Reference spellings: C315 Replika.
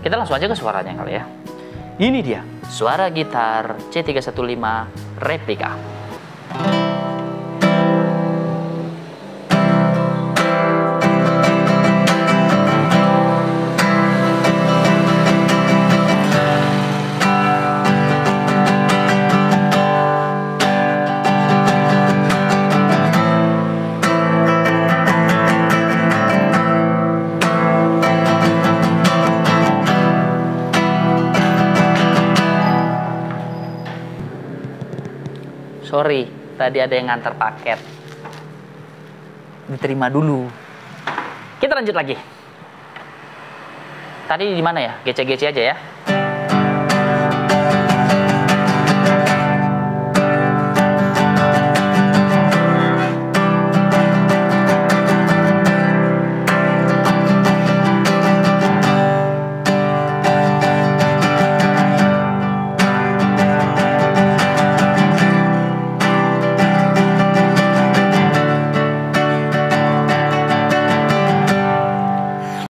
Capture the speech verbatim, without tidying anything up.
Kita langsung aja ke suaranya kali ya. Ini dia suara gitar C tiga satu lima Replika. Sorry, tadi ada yang nganter paket. Diterima dulu. Kita lanjut lagi. Tadi di mana ya? G C G C aja ya.